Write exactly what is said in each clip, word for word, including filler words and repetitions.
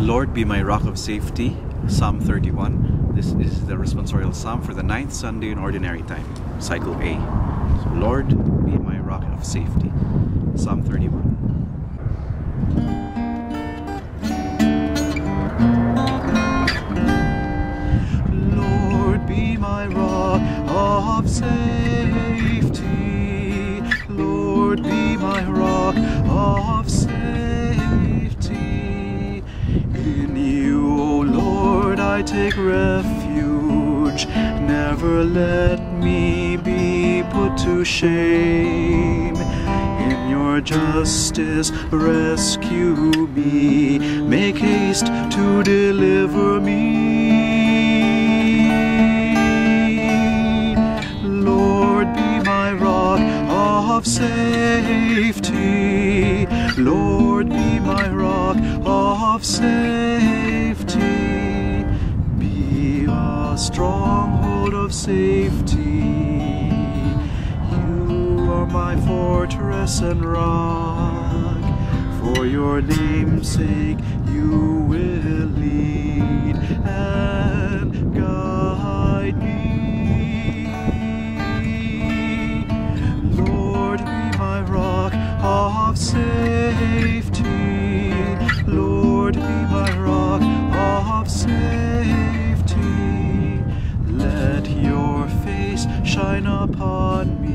Lord, be my rock of safety, Psalm thirty-one. This is the responsorial psalm for the ninth Sunday in Ordinary Time, Cycle A. So, Lord, be my rock of safety, Psalm thirty-one. Lord, be my rock of safety. Lord, be my rock of safety. In you, O Lord, I take refuge. Never let me be put to shame. In your justice, rescue me. Make haste to deliver me. Lord, be my rock of safety. Lord, be my rock of safety. Be a stronghold of safety. My fortress and rock, for your name's sake you will lead and guide me. Lord, be my rock of safety. Lord, be my rock of safety. Let your face shine upon me.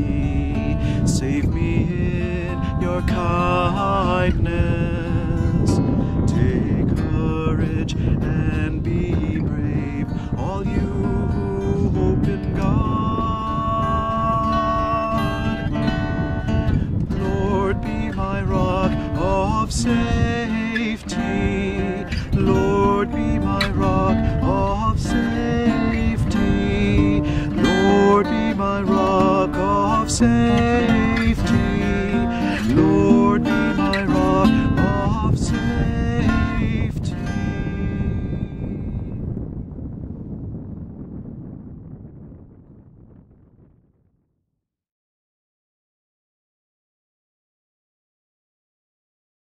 Save me in your kindness. Take courage and be brave, all you who hope in God. Lord, be my rock of safety. Lord, be my rock of safety. Lord, be my rock of safety.